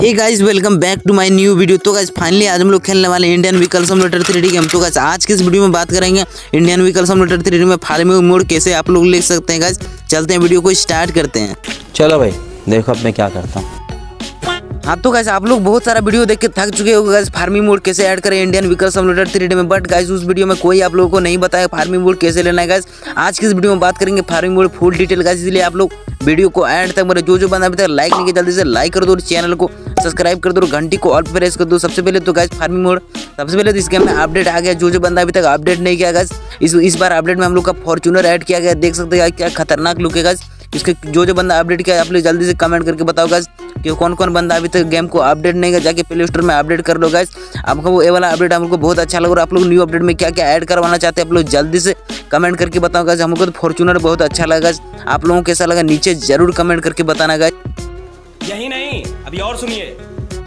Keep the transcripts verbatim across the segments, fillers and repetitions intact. Hey guys welcome back to my new video. तो guys finally आज हम लोग खेलने वाले Indian vehicles simulator three D game. तो गाइस आज की इस वीडियो में बात करेंगे Indian vehicles simulator three D में फार्मिंग मोड कैसे आप लोग ले सकते हैं। गाइस चलते हैं, वीडियो को स्टार्ट करते हैं। चलो भाई देखो अब मैं क्या करता हूँ। हाँ तो गाइस आप लोग बहुत सारा वीडियो देख के थक चुके हो गाइस फार्मिंग मोड कैसे ऐड करें Indian vehicle simulator three D में। बट गाइस उस वीडियो में कोई आप लोगों को नहीं बताया फार्मिंग मोड कैसे लेना है। गाइस आज की इस वीडियो में बात करेंगे farming mode full detail guys, इसलिए आप लोग वीडियो को एंड तक मेरे जो जो बंदा अभी तक लाइक नहीं किया जल्दी से लाइक कर दो और चैनल को सब्सक्राइब कर दो और घंटी को ऑल प्रेस कर दो। सबसे पहले तो गाइस फार्मिंग मोड सबसे पहले तो इस गेम में अपडेट आ गया। जो जो बंदा अभी तक अपडेट नहीं किया गाइस इस इस बार अपडेट में हम लोग का फॉर्च्यूनर ऐड किया गया। देख सकते हैं क्या खतरनाक लुक है गाइस। इसके जो जो बंदा अपडेट किया आप लोग जल्दी से कमेंट करके बताओ गाइस कि कौन कौन बंदा अभी तक गेम को अपडेट नहीं किया, जाके प्ले स्टोर में अपडेट कर लो गाइस। आपको वो ये वाला अपडेट हमको बहुत अच्छा लगा और आप लोग न्यू अपडेट में क्या क्या ऐड करवाना चाहते हैं आप लोग जल्दी से कमेंट करके बताओ गाइस। हमको तो फॉर्च्यूनर बहुत अच्छा लगा, आप लोगों को कैसा लगा नीचे जरूर कमेंट करके बताना गाइस। यही नहीं अभी और सुनिए।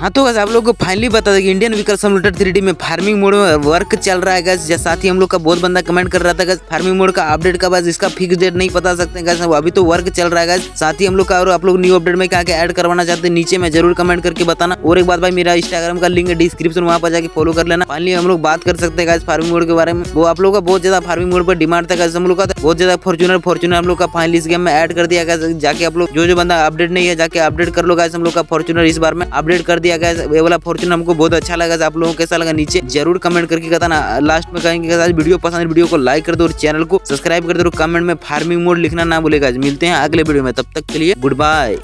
हाँ तो गाइस आप लोग को फाइनली बता दें कि Indian vehicle simulator three D में फार्मिंग मोड में वर्क चल रहा है गाइस। साथ ही हम लोग का बहुत बंदा कमेंट कर रहा था गाइस फार्मिंग मोड का अपडेट का, बस इसका फिक्स डेट नहीं बता सकते गाइस, अभी तो वर्क चल रहा है गाइस। साथ ही हम लोग का और आप लोग न्यू अपडेट में क्या क्या ऐड करवाना चाहते हैं नीचे में जरूर कमेंट करके बताना। और एक बात भाई मेरा इंस्टाग्राम का लिंक है डिस्क्रिप्शन, वहाँ पर जाकर फॉलो कर लेना। फाइनली हम लोग बात कर सकते हैं गाइस फार्मिंग मोड के बारे में। वो आप लोग का बहुत ज्यादा फार्मिंग मोड पर डिमांड था गाइस, हम लोग का बहुत ज्यादा फॉर्च्यूनर फॉर्च्यूनर हम लोग का फाइनली इस गेम में ऐड कर दिया गाइस। जाके आप लोग जो जो बंदा अपडेट नहीं है जाके अपडेट कर लो गाइस। हम लोग का फॉर्च्यूनर इस बार में अपडेट कर दिया गाइस, ये वाला फॉर्च्यूनर हमको बहुत अच्छा लगा। आप लोगों को कैसा लगा नीचे जरूर कमेंट करके बताना। लास्ट में कहेंगे गाइस वीडियो पसंद है वीडियो को लाइक कर दो और चैनल को सब्सक्राइब कर दो और कमेंट में फार्मिंग मोड लिखना ना भूलें गाइस। मिलते हैं अगले वीडियो में, तब तक के लिए गुड बाय।